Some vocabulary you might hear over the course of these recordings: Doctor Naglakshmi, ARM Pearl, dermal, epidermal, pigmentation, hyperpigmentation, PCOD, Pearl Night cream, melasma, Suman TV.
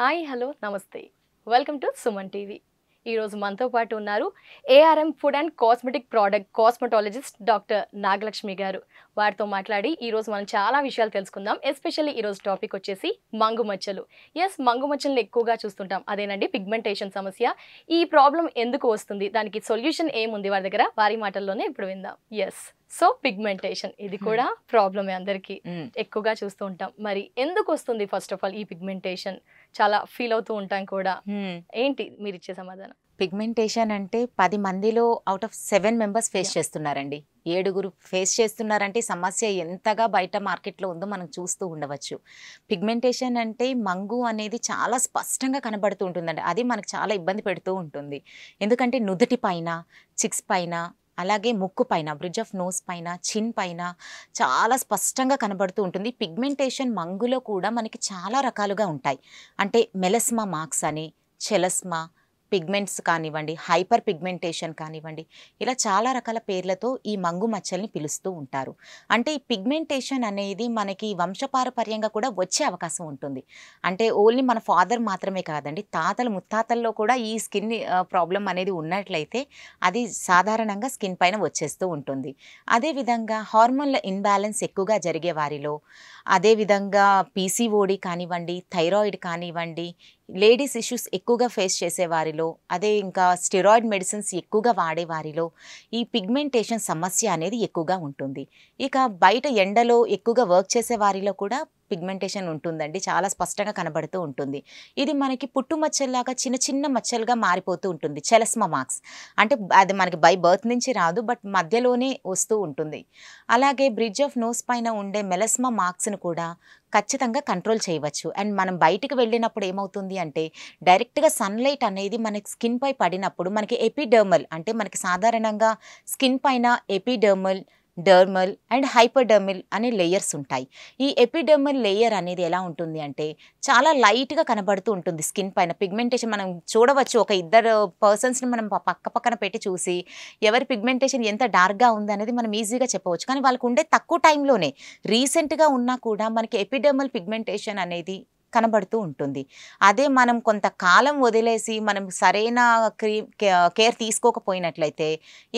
High hello नमस्ते welcome to Suman TV मन तो पाटु उन्नारू ARM food and cosmetic product cosmetologist doctor Nagalakshmi गारू वारितो माट्लाडी ई रोज मन चाला विषयालु तेलुसुकुंदाम एस्पेशली ई रोज टॉपिक वच्चेसी मंगु मच्छलु यस मंगु मच्छलनु एक्कुवगा चूस्तुंटाम अदेनंडी पिग्मेंटेशन समस्या ई प्रॉब्लम एंदुकु वस्तुंदी दानिकी सॉल्यूशन एमुंदी वारि दग्गर वारि माटल्लोने इप्पुडु विंदाम यस सो पिग्मेंटेशन इदी कूडा प्रॉब्लम अंदरिकी एक्कुवगा चूस्तू उंटाम मरी एंदुकु वस्तुंदी फस्ट आफ आल ई पिग्मेंटेशन चाला फील अवुतू उंटाम कूडा ఏంటి మీరు ఇచ్చే సమాధానం పిగ్మెంటేషన్ అంటే 10 మందిలో అవుట్ ఆఫ్ 7 మెంబర్స్ ఫేస్ చేస్తున్నారండి ఏడుగురు ఫేస్ చేస్తున్నారంటే సమస్య ఎంతగా బయట మార్కెట్ లో ఉందో మనం చూస్తూ ఉండవచ్చు పిగ్మెంటేషన్ అంటే మంగు అనేది చాలా స్పష్టంగా కనబడుతూ ఉంటుందండి అది మనకు చాలా ఇబ్బంది పెడుతూ ఉంటుంది ఎందుకంటే నుదుటిపైన చిక్స్ పైన అలాగే ముక్కు పైన బ్రిడ్జ్ ఆఫ్ నోస్ పైన చిన్ పైన చాలా స్పష్టంగా కనబడుతూ ఉంటుంది పిగ్మెంటేషన్ మంగులో కూడా మనకి చాలా రకాలుగా ఉంటాయి అంటే మెలస్మా మార్క్స్ అని చెలస్మా పిగ్మెంట్స్ కానివండి హైపర్ పిగ్మెంటేషన్ కానివండి ఇలా చాలా రకాల పేర్లతో ఈ మంగు మచ్చల్ని పిలుస్తూ ఉంటారు అంటే ఈ పిగ్మెంటేషన్ అనేది మనకి వంశపారపర్యంగా కూడా వచ్చే అవకాశం ఉంటుంది అంటే ఓన్లీ మన ఫాదర్ మాత్రమే కాదండి తాతల ముత్తాతల్లో కూడా ఈ స్కిన్ ప్రాబ్లం అనేది ఉన్నట్లయితే అది సాధారణంగా స్కిన్ పైన వచ్చేస్తూ ఉంటుంది అదే విధంగా హార్మోన్ల ఇన్‌బ్యాలెన్స్ ఎక్కువగా జరిగే వారిలో అదే విధంగా PCOD కానివండి థైరాయిడ్ కానివండి లేడీస్ ఇష్యూస్ ఎక్కువగా ఫేస్ చేసే వారిలో అదే ఇంకా స్టెరాయిడ్ మెడిసిన్స్ ఎక్కువగా వాడే వారిలో ఈ పిగ్మెంటేషన్ సమస్య అనేది ఎక్కువగా ఉంటుంది ఇక బయట ఎండలో ఎక్కువగా వర్క్ చేసే వారిలో కూడా పిగ్మెంటేషన్ ఉంటుందండి చాలా స్పష్టంగా కనబడుతూ ఉంటుంది ఇది మనకి పుట్టు మచ్చల్లాగా చిన్న చిన్న మచ్చలుగా మారిపోతూ ఉంటుంది చెలస్మా మార్క్స్ అంటే అది మనకి బై బర్త్ నుంచి రాదు బట్ మధ్యలోనే వస్తూ ఉంటుంది అలాగే బ్రిడ్జ్ ఆఫ్ నోస్ పైన ఉండే మెలస్మా మార్క్స్ ని కూడా ఖచ్చితంగా కంట్రోల్ చేయవచ్చు అండ్ మనం బయటికి వెళ్ళినప్పుడు ఏమవుతుంది అంటే డైరెక్ట్ గా సన్ లైట్ అనేది మనకి స్కిన్ పై పడినప్పుడు మనకి ఎపిడర్మల్ అంటే మనకి సాధారణంగా స్కిన్ పైన ఎపిడర్మల్ డర్మల్ అండ్ హైపర్డర్మల్ అనే లేయర్స్ ఉంటాయి ఈ ఎపిడర్మల్ లేయర్ అనేది ఎలా ఉంటుంది అంటే చాలా లైట్ గా కనబడుతూ ఉంటుంది స్కిన్ పైన పిగ్మెంటేషన్ మనం చూడవచ్చు ఒక ఇద్దరు పర్సన్స్ ని మనం పక్కపక్కన పెట్టి చూసి ఎవరి పిగ్మెంటేషన్ ఎంత డార్క్ గా ఉంది అనేది మనం ఈజీగా చెప్పవచ్చు కానీ వాళ్ళకు ఉండే తక్కువ టైంలోనే రీసెంట్ గా ఉన్నా కూడా మనకి ఎపిడర్మల్ పిగ్మెంటేషన్ అనేది కనబడుతూ ఉంటుంది అదే మనం కొంతకాలం వదిలేసి మనం సరైన కేర్ తీసుకోకపోయినట్లయితే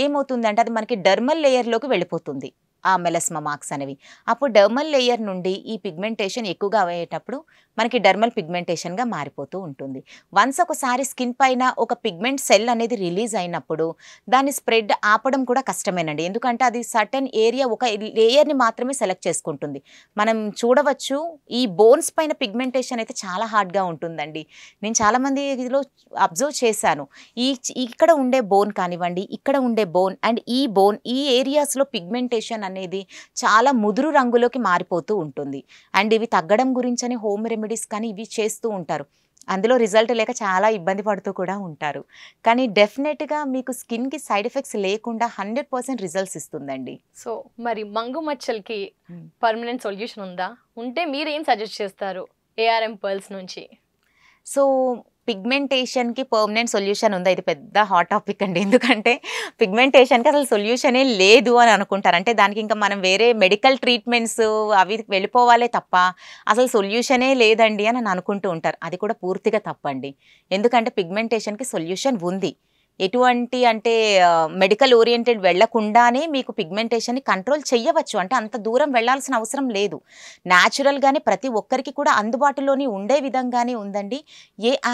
ఏమవుతుందంటే అది మనకి డర్మల్ లేయర్లోకి వెళ్ళిపోతుంది ఆ మెలస్మా మార్క్స్ అనేవి అప్పుడు డర్మల్ లేయర్ నుండి ఈ పిగ్మెంటేషన్ ఎక్కువగా అయ్యేటప్పుడు మనకి డర్మల్ పిగ్మెంటేషన్గా మారిపోతూ ఉంటుంది వన్స్ ఒకసారి స్కిన్ పైన ఒక పిగ్మెంట్ సెల్ అనేది రిలీజ్ అయినప్పుడు దాన్ని స్ప్రెడ్ ఆపడం కూడా కష్టమేనండి ఎందుకంటే అది సర్టెన్ ఏరియా ఒక లేయర్ని మాత్రమే సెలెక్ట్ చేసుకుంటుంది మనం చూడవచ్చు ఈ బోన్స్ పైన పిగ్మెంటేషన్ అయితే చాలా హార్డ్గా ఉంటుందండి నేను చాలామంది ఇదిలో అబ్జర్వ్ చేశాను ఈ ఇక్కడ ఉండే బోన్ కానివ్వండి ఇక్కడ ఉండే బోన్ అండ్ ఈ బోన్ ఈ ఏరియాస్లో పిగ్మెంటేషన్ అనేది చాలా ముదురు రంగులోకి మారిపోతూ ఉంటుంది అండ్ ఇవి తగ్గడం గురించని హోమ్ రెమెడీస్ కానీ ఇవి చేస్తూ ఉంటారు అందులో రిజల్ట్ లేక చాలా ఇబ్బంది పడుతూ కూడా ఉంటారు కానీ డెఫినెట్గా మీకు స్కిన్కి సైడ్ ఎఫెక్ట్స్ లేకుండా 100% రిజల్ట్స్ ఇస్తుందండి సో మరి మంగు మచ్చలకి పర్మనెంట్ సొల్యూషన్ ఉందా ఉంటే మీరు ఏం సజెస్ట్ చేస్తారు ARM పర్ల్స్ నుంచి సో पिग्मेंटेशन की पर्मनेंट सोल्यूशन उंदा इदि पेद्द हॉट टॉपिक अंडी एंदुकंटे पिग्मेंटेशन की असल सोल्यूशने लेदु अनि अनुकुंटारु अंटे दानिकि इंका मनं वेरे मेडिकल ट्रीटमेंट्स अवि वेल्लिपोवाले तप्प असल सोल्यूशने लेदंडी अनि अनुकुंटू उंटारु अदि कूडा पूर्तिगा तप्पंडी एंदुकंटे पिग्मेंटेशन की सोल्यूशन उंदी ఎటువంటి అంటే మెడికల్ ఓరియంటెడ్ వెళ్ళకుండానే మీకు పిగ్మెంటేషన్ని కంట్రోల్ చేయవచ్చు అంటే అంత దూరం వెళ్ళాల్సిన అవసరం లేదు న్యాచురల్గానే ప్రతి ఒక్కరికి కూడా అందుబాటులోని ఉండే విధంగానే ఉందండి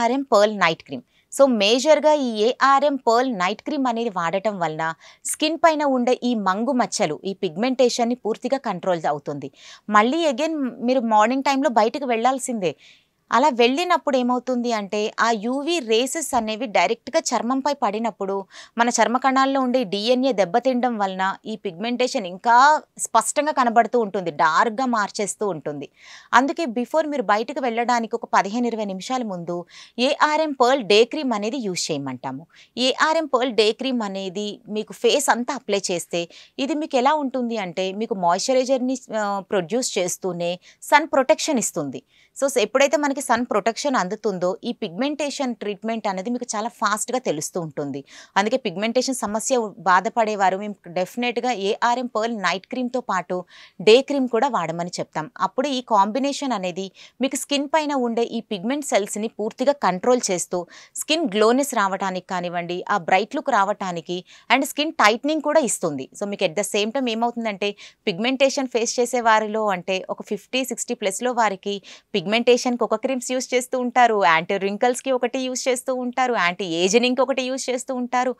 ARM pearl night cream so మేజర్గా ఈ ARM పర్ల్ నైట్ క్రీమ్ అనేది వాడటం వలన స్కిన్ పైన ఉండే ఈ మంగు మచ్చలు ఈ పిగ్మెంటేషన్ని పూర్తిగా కంట్రోల్ అవుతుంది మళ్ళీ అగైన్ మీరు మార్నింగ్ టైంలో బయటకు వెళ్ళాల్సిందే అలా వెళ్ళినప్పుడు ఏమవుతుంది అంటే ఆ UV రేసెస్ అనేవి డైరెక్ట్గా చర్మంపై పడినప్పుడు మన చర్మ కణాల్లో ఉండే DNA దెబ్బతినడం వలన ఈ పిగ్మెంటేషన్ ఇంకా స్పష్టంగా కనబడుతూ ఉంటుంది డార్క్గా మార్చేస్తూ ఉంటుంది అందుకే బిఫోర్ మీరు బయటకు వెళ్ళడానికి ఒక 15-20 నిమిషాల ముందు ARM పర్ల్ డే క్రీమ్ అనేది యూజ్ చేయమంటాము ARM పర్ల్ డే క్రీమ్ అనేది మీకు ఫేస్ అంతా అప్లై చేస్తే ఇది మీకు ఎలా ఉంటుంది అంటే మీకు మాయిశ్చరైజర్ని ప్రొడ్యూస్ చేస్తూనే సన్ ప్రొటెక్షన్ ఇస్తుంది సో ఎప్పుడైతే మనకి మనకి సన్ ప్రొటెక్షన్ అందుతుందో ఈ పిగ్మెంటేషన్ ట్రీట్మెంట్ అనేది మీకు చాలా ఫాస్ట్ గా తెలుస్తూ ఉంటుంది. అందుకే పిగ్మెంటేషన్ సమస్య బాధపడేవారు మేము డెఫినెట్ గా ARM Pearl నైట్ క్రీమ్ తో పాటు డే క్రీమ్ కూడా వాడమని చెప్తాం. అప్పుడు ఈ కాంబినేషన్ అనేది మీకు స్కిన్ పైన ఉండే ఈ పిగ్మెంట్ సెల్స్ ని పూర్తిగా కంట్రోల్ చేస్తూ స్కిన్ గ్లోనెస్ రావడానికి కానివ్వండి, ఆ బ్రైట్ లుక్ రావడానికి అండ్ స్కిన్ టైట్నింగ్ కూడా ఇస్తుంది. సో మీకు ఎట్ ద సేమ్ టైం ఏమవుతుందంటే పిగ్మెంటేషన్ ఫేస్ చేసే వారిలో అంటే ఒక 50-60+ వారికి పిగ్మెంటేషన్కి ఒక క్రీమ్స్ యూజ్ చేస్తూ ఉంటారు, యాంటీ రింకల్స్కి ఒకటి యూజ్ చేస్తూ ఉంటారు, యాంటీ ఏజనింగ్కి ఒకటి యూజ్ చేస్తూ ఉంటారు.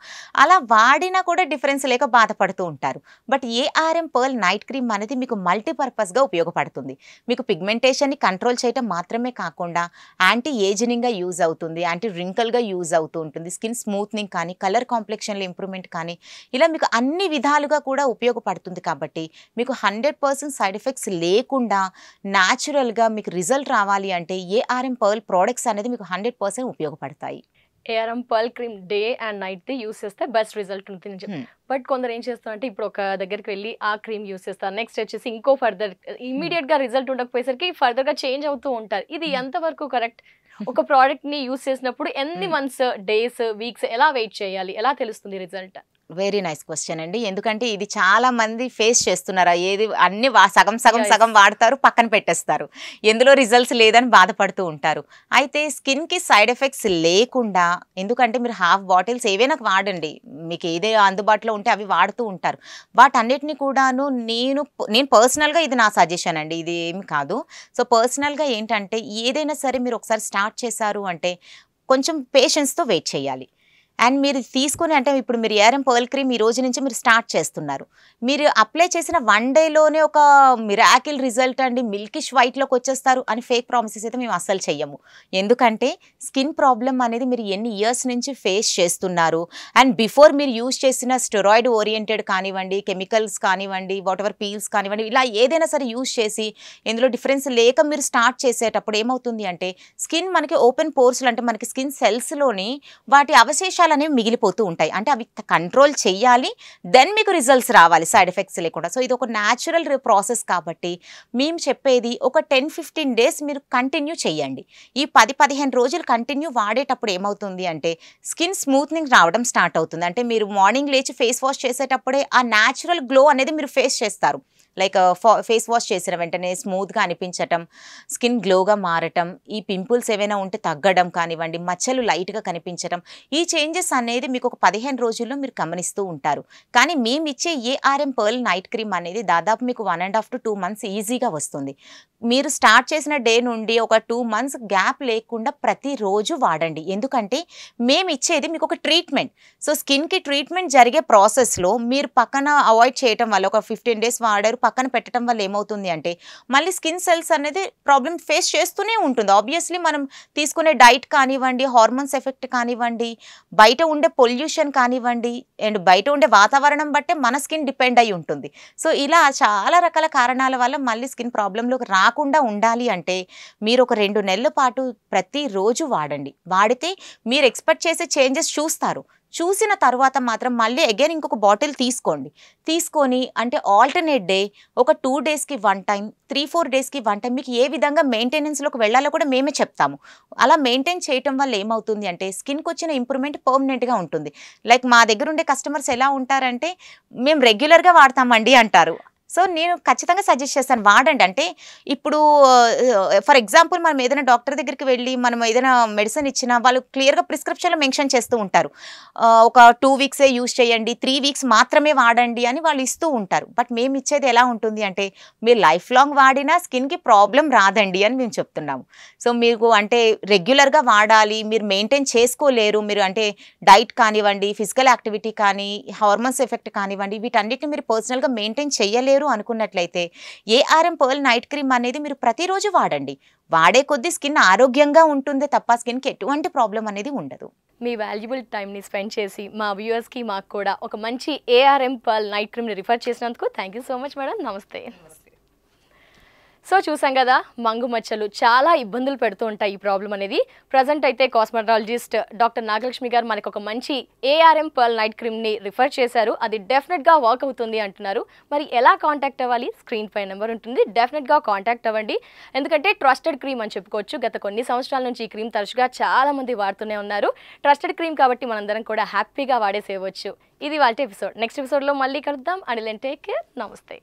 అలా వాడినా కూడా డిఫరెన్స్ లేక బాధపడుతూ ఉంటారు. But ARM Pearl night cream అనేది మీకు మల్టీపర్పస్గా ఉపయోగపడుతుంది. మీకు పిగ్మెంటేషన్ని కంట్రోల్ చేయడం మాత్రమే కాకుండా యాంటీ ఏజనింగ్గా యూజ్ అవుతుంది, యాంటీ రింకల్గా యూజ్ అవుతూ ఉంటుంది. స్కిన్ స్మూత్నింగ్ కానీ కలర్ కాంప్లెక్షన్లో ఇంప్రూవ్మెంట్ కానీ ఇలా మీకు అన్ని విధాలుగా కూడా ఉపయోగపడుతుంది. కాబట్టి మీకు 100% సైడ్ ఎఫెక్ట్స్ లేకుండా న్యాచురల్గా మీకు రిజల్ట్ రావాలి అంటే ARM Pearl ప్రోడక్ట్స్ అనేది మీకు 100% ఉపయోగపడతాయి. ARM Pearl cream day and night use చేస్తే బెస్ట్ రిజల్ట్ ఉంటుంది. బట్ కొందరు ఏం చేస్తారంటే ఇప్పుడు ఒక దగ్గరికి వెళ్ళి ఆ క్రీమ్ యూస్ చేస్తారు, నెక్స్ట్ వచ్చేసి ఇంకో ఫర్దర్ ఇమీడియట్ గా రిజల్ట్ ఉండకపోయేసరికి ఫర్దర్ గా చేంజ్ అవుతూ ఉంటారు. ఇది ఎంతవరకు కరెక్ట్? ఒక ప్రోడక్ట్ ని యూస్ చేసినప్పుడు ఎన్ని మంత్స్, డేస్, వీక్స్ ఎలా వెయిట్ చేయాలి? ఎలా తెలుస్తుంది రిజల్ట్? వెరీ నైస్ క్వశ్చన్ అండి. ఎందుకంటే ఇది చాలా మంది ఫేస్ చేస్తున్నారా, ఏది అన్ని సగం వాడతారు, పక్కన పెట్టేస్తారు, ఎందులో రిజల్ట్స్ లేదని బాధపడుతూ ఉంటారు. అయితే స్కిన్కి సైడ్ ఎఫెక్ట్స్ లేకుండా, ఎందుకంటే మీరు హాఫ్ బాటిల్స్ ఏవైనా వాడండి, మీకు ఏదే అందుబాటులో ఉంటే అవి వాడుతూ ఉంటారు. వాటన్నిటిని కూడాను నేను పర్సనల్గా ఇది నా సజెషన్ అండి, ఇది ఏమి కాదు. సో పర్సనల్గా ఏంటంటే ఏదైనా సరే మీరు ఒకసారి స్టార్ట్ చేశారు అంటే కొంచెం పేషెన్స్తో వెయిట్ చేయాలి. అండ్ మీరు తీసుకుని అంటే ఇప్పుడు మీరు ARM Pearl క్రీమ్ ఈ రోజు నుంచి మీరు స్టార్ట్ చేస్తున్నారు, మీరు అప్లై చేసిన 1 డేలోనే ఒక మిరాకిల్ రిజల్ట్ అండి మిల్కిష్ వైట్లోకి వచ్చేస్తారు అని ఫేక్ ప్రామిసెస్ అయితే మేము అస్సలు చెయ్యము. ఎందుకంటే స్కిన్ ప్రాబ్లం అనేది మీరు ఎన్ని ఇయర్స్ నుంచి ఫేస్ చేస్తున్నారు అండ్ బిఫోర్ మీరు యూజ్ చేసిన స్టెరాయిడ్ ఓరియంటెడ్ కానివ్వండి, కెమికల్స్ కానివ్వండి, వాట్ ఎవర్ పీల్స్ కానివ్వండి, ఇలా ఏదైనా సరే యూజ్ చేసి ఇందులో డిఫరెన్స్ లేక మీరు స్టార్ట్ చేసేటప్పుడు ఏమవుతుంది అంటే స్కిన్ మనకి ఓపెన్ పోర్స్లు అంటే మనకి స్కిన్ సెల్స్లోని వాటి అవశేషాలు అనేవి మిగిలిపోతూ ఉంటాయి. అంటే అవి కంట్రోల్ చేయాలి, దెన్ మీకు రిజల్ట్స్ రావాలి సైడ్ ఎఫెక్ట్స్ లేకుండా. సో ఇది ఒక న్యాచురల్ ప్రాసెస్ కాబట్టి మేము చెప్పేది ఒక 10-15 days మీరు కంటిన్యూ చేయండి. ఈ 10-15 రోజులు కంటిన్యూ వాడేటప్పుడు ఏమవుతుంది అంటే స్కిన్ స్మూత్నింగ్ రావడం స్టార్ట్ అవుతుంది. అంటే మీరు మార్నింగ్ లేచి ఫేస్ వాష్ చేసేటప్పుడే ఆ న్యాచురల్ గ్లో అనేది మీరు ఫేస్ చేస్తారు. లైక్ ఫేస్ వాష్ చేసిన వెంటనే స్మూత్గా అనిపించటం, స్కిన్ గ్లోగా మారటం, ఈ పింపుల్స్ ఏమైనా ఉంటే తగ్గడం కానివ్వండి, మచ్చలు లైట్గా కనిపించడం, ఈ చేంజెస్ అనేది మీకు ఒక 15 రోజుల్లో మీరు గమనిస్తూ ఉంటారు. కానీ మేము ఇచ్చే ARM Pearl నైట్ క్రీమ్ అనేది దాదాపు మీకు 1.5 to 2 months ఈజీగా వస్తుంది. మీరు స్టార్ట్ చేసిన డే నుండి ఒక 2 months గ్యాప్ లేకుండా ప్రతిరోజు వాడండి. ఎందుకంటే మేము ఇచ్చేది మీకు ఒక ట్రీట్మెంట్. సో స్కిన్కి ట్రీట్మెంట్ జరిగే ప్రాసెస్లో మీరు పక్కన అవాయిడ్ చేయటం వల్ల ఒక 15 days వాడారు, పక్కన పెట్టడం వల్ల ఏమవుతుంది అంటే మళ్ళీ స్కిన్ సెల్స్ అనేది ప్రాబ్లం ఫేస్ చేస్తూనే ఉంటుంది. ఆబ్వియస్లీ మనం తీసుకునే డైట్ కానివ్వండి, హార్మోన్స్ ఎఫెక్ట్ కానివ్వండి, బయట ఉండే పొల్యూషన్ కానివ్వండి అండ్ బయట ఉండే వాతావరణం బట్టే మన స్కిన్ డిపెండ్ అయి ఉంటుంది. సో ఇలా చాలా రకాల కారణాల వల్ల మళ్ళీ స్కిన్ ప్రాబ్లంలోకి రాకుండా ఉండాలి అంటే మీరు ఒక 2 నెలల పాటు ప్రతిరోజు వాడండి. వాడితే మీరు ఎక్స్పెక్ట్ చేసే చేంజెస్ చూస్తారు. చూసిన తర్వాత మాత్రం మళ్ళీ అగైన్ ఇంకొక బాటిల్ తీసుకోండి. తీసుకొని అంటే ఆల్టర్నేట్ డే ఒక 2 daysకి 1 time, 3-4 daysకి 1 time మీకు ఏ విధంగా మెయింటెనెన్స్లోకి వెళ్ళాలో కూడా మేమే చెప్తాము. అలా మెయింటైన్ చేయటం వల్ల ఏమవుతుంది అంటే స్కిన్కి వచ్చిన ఇంప్రూవ్మెంట్ పర్మనెంట్గా ఉంటుంది. లైక్ మా దగ్గర ఉండే కస్టమర్స్ ఎలా ఉంటారంటే మేము రెగ్యులర్గా వాడతామండి అంటారు. సో నేను ఖచ్చితంగా సజెస్ట్ చేస్తాను వాడండి. అంటే ఇప్పుడు ఫర్ ఎగ్జాంపుల్ మనం ఏదైనా డాక్టర్ దగ్గరికి వెళ్ళి మనం ఏదైనా మెడిసిన్ ఇచ్చినా వాళ్ళు క్లియర్గా ప్రిస్క్రిప్షన్లో మెన్షన్ చేస్తూ ఉంటారు, ఒక 2 weeks యూజ్ చేయండి, 3 weeks మాత్రమే వాడండి అని వాళ్ళు ఇస్తూ ఉంటారు. బట్ మేము ఇచ్చేది ఎలా ఉంటుంది అంటే మీరు లైఫ్ లాంగ్ వాడినా స్కిన్కి ప్రాబ్లం రాదండి అని మేము చెప్తున్నాము. సో మీకు అంటే రెగ్యులర్గా వాడాలి, మీరు మెయింటైన్ చేసుకోలేరు, మీరు అంటే డైట్ కానివ్వండి, ఫిజికల్ యాక్టివిటీ కానీ, హార్మోన్స్ ఎఫెక్ట్ కానివ్వండి, వీటన్నిటిని మీరు పర్సనల్గా మెయింటైన్ చేయలేరు అనుకున్నట్లయితే ARM Pearl నైట్ క్రీమ్ అనేది మీరు ప్రతిరోజు వాడండి. వాడే కొద్ది స్కిన్ ఆరోగ్యంగా ఉంటుంది తప్ప స్కిన్కి ఎటువంటి ప్రాబ్లం అనేది ఉండదు. మీ వాల్యుబుల్ టైంని స్పెండ్ చేసి మా వ్యూవర్స్కి మాకు కూడా ఒక మంచి ARM Pearl నైట్ క్రీమ్ని రిఫర్ చేసినందుకు thank you so much madam. నమస్తే. సో చూసాం కదా మంగు మచ్చలు చాలా ఇబ్బందులు పెడుతూ ఉంటాయి ఈ ప్రాబ్లం అనేది. ప్రెజెంట్ అయితే కాస్మెటాలజిస్ట్ డాక్టర్ నాగలక్ష్మి గారు మనకు ఒక మంచి ARM పర్ల్ నైట్ క్రీమ్ ని రిఫర్ చేశారు. అది డెఫినెట్ గా వర్క్ అవుతుంది అంటున్నారు. మరి ఎలా కాంటాక్ట్ అవ్వాలి? స్క్రీన్ పై నెంబర్ ఉంటుంది, డెఫినెట్ గా కాంటాక్ట్ అవ్వండి. ఎందుకంటే ట్రస్టెడ్ క్రీమ్ అని చెప్పుకోవచ్చు. గత కొన్ని సంవత్సరాల నుంచి ఈ క్రీమ్ తరచుగా చాలా మంది వాడుతూనే ఉన్నారు. ట్రస్టెడ్ క్రీమ్ కాబట్టి మనందరం కూడా హ్యాపీగా వాడేసేయవచ్చు. ఇది వాళ్ళ ఎపిసోడ్. నెక్స్ట్ ఎపిసోడ్ లో మళ్ళీ కలుద్దాం. And take care. నమస్తే.